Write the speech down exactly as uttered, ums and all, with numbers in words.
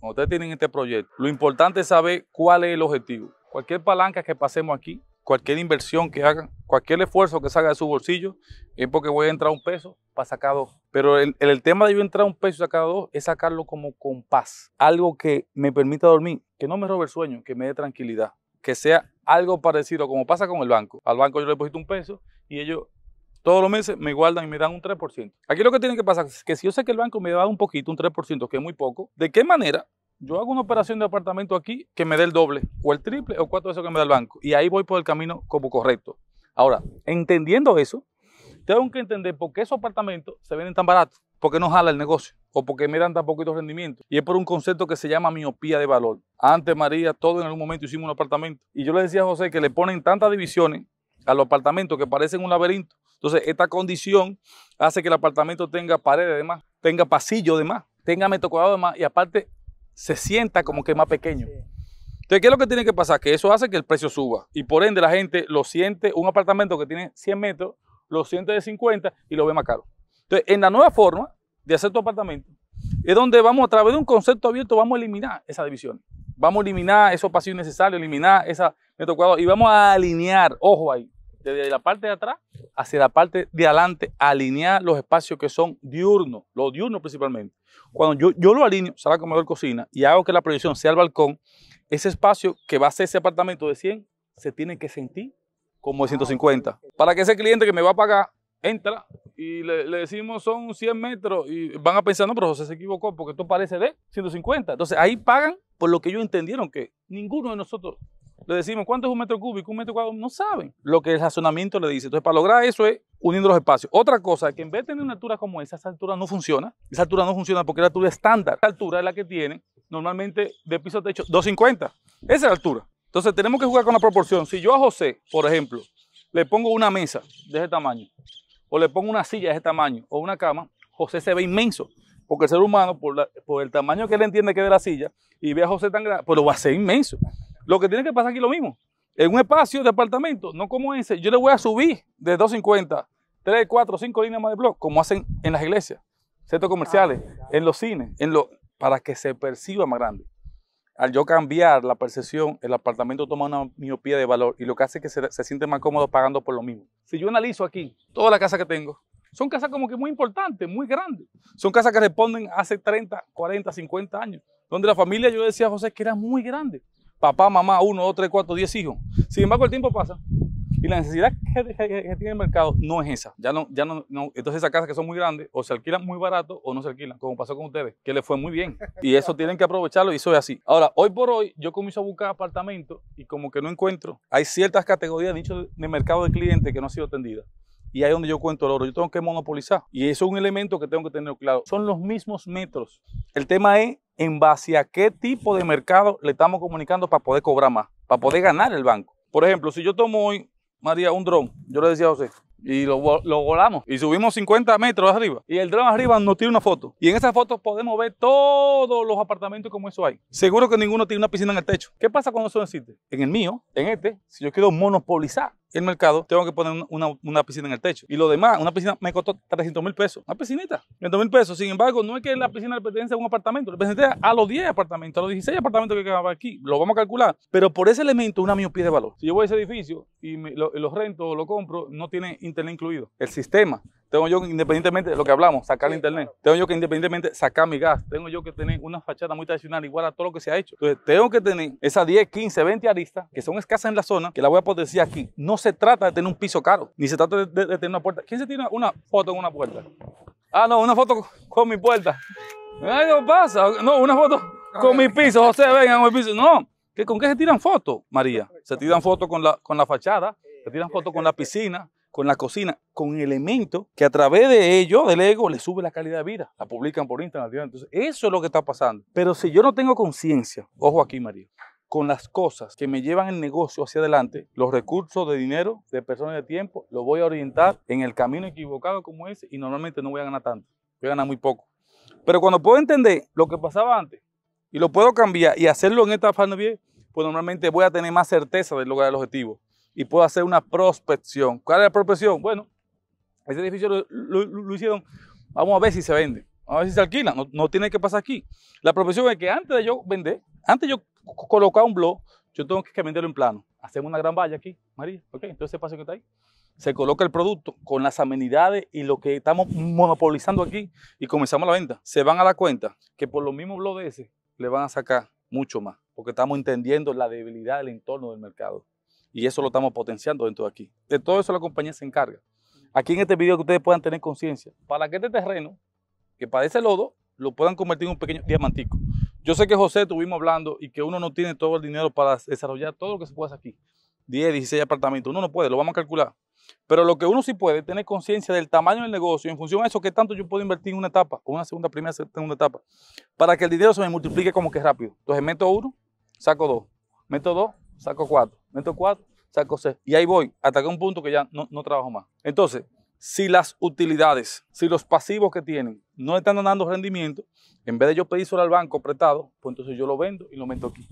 Cuando ustedes tienen este proyecto, lo importante es saber cuál es el objetivo. Cualquier palanca que pasemos aquí, cualquier inversión que hagan, cualquier esfuerzo que salga de su bolsillo, es porque voy a entrar un peso para sacar dos. Pero el, el tema de yo entrar un peso y sacar dos es sacarlo como con paz. Algo que me permita dormir, que no me robe el sueño, que me dé tranquilidad. Que sea algo parecido como pasa con el banco. Al banco yo le deposito un peso y ellos todos los meses me guardan y me dan un tres por ciento. Aquí lo que tiene que pasar es que si yo sé que el banco me da un poquito, un tres por ciento, que es muy poco, ¿de qué manera yo hago una operación de apartamento aquí que me dé el doble o el triple o cuatro veces que me da el banco? Y ahí voy por el camino como correcto. Ahora, entendiendo eso, tengo que entender por qué esos apartamentos se venden tan baratos, por qué no jala el negocio o por qué me dan tan poquitos rendimientos. Y es por un concepto que se llama miopía de valor. Antes, María, todo en algún momento hicimos un apartamento. Y yo le decía a José que le ponen tantas divisiones a los apartamentos que parecen un laberinto. Entonces, esta condición hace que el apartamento tenga paredes de más, tenga pasillo de más, tenga metro cuadrado de más y aparte se sienta como que más pequeño. Entonces, ¿qué es lo que tiene que pasar? Que eso hace que el precio suba y por ende la gente lo siente, un apartamento que tiene cien metros, lo siente de cincuenta y lo ve más caro. Entonces, en la nueva forma de hacer tu apartamento, es donde vamos a través de un concepto abierto, vamos a eliminar esa división. Vamos a eliminar esos pasillos necesarios, eliminar esa metro cuadrado y vamos a alinear, ojo ahí, desde la parte de atrás hacia la parte de adelante, alinear los espacios que son diurnos, los diurnos principalmente. Cuando yo, yo lo alineo, sala, comedor, cocina, y hago que la proyección sea el balcón, ese espacio que va a ser ese apartamento de cien, se tiene que sentir como de ciento cincuenta. Para que ese cliente que me va a pagar, entra y le, le decimos son cien metros y van a pensar, no, pero José se equivocó porque esto parece de ciento cincuenta. Entonces ahí pagan por lo que ellos entendieron que ninguno de nosotros... Le decimos, ¿cuánto es un metro cúbico? Un metro cuadrado, no saben lo que el razonamiento le dice. Entonces, para lograr eso es uniendo los espacios. Otra cosa es que en vez de tener una altura como esa, esa altura no funciona. Esa altura no funciona porque es la altura estándar. La altura es la que tiene normalmente de piso a techo, doscientos cincuenta. Esa es la altura. Entonces, tenemos que jugar con la proporción. Si yo a José, por ejemplo, le pongo una mesa de ese tamaño, o le pongo una silla de ese tamaño, o una cama, José se ve inmenso. Porque el ser humano, por, la, por el tamaño que él entiende que es de la silla, y ve a José tan grande, pues lo va a hacer inmenso. Lo que tiene que pasar aquí es lo mismo. En un espacio de apartamento, no como ese, yo le voy a subir de doscientos cincuenta, tres, cuatro, cinco líneas más de blog, como hacen en las iglesias, centros comerciales, en los cines, en lo, para que se perciba más grande. Al yo cambiar la percepción, el apartamento toma una miopía de valor y lo que hace es que se, se siente más cómodo pagando por lo mismo. Si yo analizo aquí, todas las casas que tengo, son casas como que muy importantes, muy grandes. Son casas que responden hace treinta, cuarenta, cincuenta años, donde la familia, yo decía a José, que era muy grande. Papá, mamá, uno, dos, tres, cuatro, diez hijos. Sin embargo, el tiempo pasa y la necesidad que, que, que tiene el mercado no es esa. Ya no, ya no, no. Entonces esas casas que son muy grandes o se alquilan muy barato o no se alquilan, como pasó con ustedes, que les fue muy bien. Y eso tienen que aprovecharlo y eso es así. Ahora, hoy por hoy, yo comienzo a buscar apartamentos y como que no encuentro. Hay ciertas categorías, nichos de mercado de clientes que no han sido atendidas. Y ahí es donde yo cuento el oro. Yo tengo que monopolizar. Y eso es un elemento que tengo que tener claro. Son los mismos metros. El tema es en base a qué tipo de mercado le estamos comunicando para poder cobrar más, para poder ganar el banco. Por ejemplo, si yo tomo hoy, María, un dron, yo le decía a José, y lo, lo volamos, y subimos cincuenta metros arriba, y el dron arriba nos tira una foto. Y en esas fotos podemos ver todos los apartamentos como eso hay. Seguro que ninguno tiene una piscina en el techo. ¿Qué pasa cuando eso existe? En el mío, en este, si yo quiero monopolizar el mercado, tengo que poner una, una piscina en el techo. Y lo demás, una piscina me costó trescientos mil pesos. Una piscinita, trescientos mil pesos. Sin embargo, no es que la piscina le pertenece a un apartamento. Le pertenece a los diez apartamentos, a los dieciséis apartamentos que quedaban aquí. Lo vamos a calcular. Pero por ese elemento, una miopía de valor. Si yo voy a ese edificio y me, lo, los rento o lo compro, no tiene internet incluido. El sistema. Tengo yo que, independientemente de lo que hablamos, sacar el internet. Tengo yo que, independientemente, sacar mi gas. Tengo yo que tener una fachada muy tradicional igual a todo lo que se ha hecho. Entonces, tengo que tener esas diez, quince, veinte aristas que son escasas en la zona, que las voy a potenciar aquí. No se trata de tener un piso caro, ni se trata de, de, de tener una puerta. ¿Quién se tira una foto en una puerta? Ah, no, una foto con, con mi puerta. Ay, no pasa. No, una foto con mi piso. José, vengan con mi piso. No. ¿Qué, ¿Con qué se tiran fotos, María? Se tiran fotos con la, con la fachada, se tiran fotos con la piscina, con la cocina, con elementos que a través de ellos, del ego, le sube la calidad de vida. La publican por Instagram. Entonces, eso es lo que está pasando. Pero si yo no tengo conciencia, ojo aquí, María, con las cosas que me llevan el negocio hacia adelante, los recursos de dinero, de personas y de tiempo, los voy a orientar en el camino equivocado como ese y normalmente no voy a ganar tanto. Voy a ganar muy poco. Pero cuando puedo entender lo que pasaba antes y lo puedo cambiar y hacerlo en esta forma bien, pues normalmente voy a tener más certeza de lograr el objetivo. Y puedo hacer una prospección. ¿Cuál es la prospección? Bueno, ese edificio lo, lo, lo hicieron, vamos a ver si se vende. a ver si se alquila, no, no tiene que pasar aquí. La profesión es que antes de yo vender, antes de yo colocar un blog, yo tengo que venderlo en plano. Hacemos una gran valla aquí, María, ok, entonces ese paso que está ahí. Se coloca el producto con las amenidades y lo que estamos monopolizando aquí y comenzamos la venta. Se van a dar cuenta que por los mismos blogs de ese le van a sacar mucho más, porque estamos entendiendo la debilidad del entorno del mercado y eso lo estamos potenciando dentro de aquí. De todo eso la compañía se encarga. Aquí en este video que ustedes puedan tener conciencia, para que este terreno que padece lodo lo puedan convertir en un pequeño diamantico. Yo sé que José estuvimos hablando y que uno no tiene todo el dinero para desarrollar todo lo que se puede hacer aquí. diez, dieciséis apartamentos, uno no puede, lo vamos a calcular. Pero lo que uno sí puede es tener conciencia del tamaño del negocio en función a eso que tanto yo puedo invertir en una etapa, o una segunda, primera, segunda etapa, para que el dinero se me multiplique como que rápido. Entonces meto uno, saco dos, meto dos, saco cuatro, meto cuatro, saco seis. Y ahí voy, hasta que un punto que ya no, no trabajo más. Entonces, si las utilidades, si los pasivos que tienen no están dando rendimiento, en vez de yo pedírselo al banco prestado, pues entonces yo lo vendo y lo meto aquí.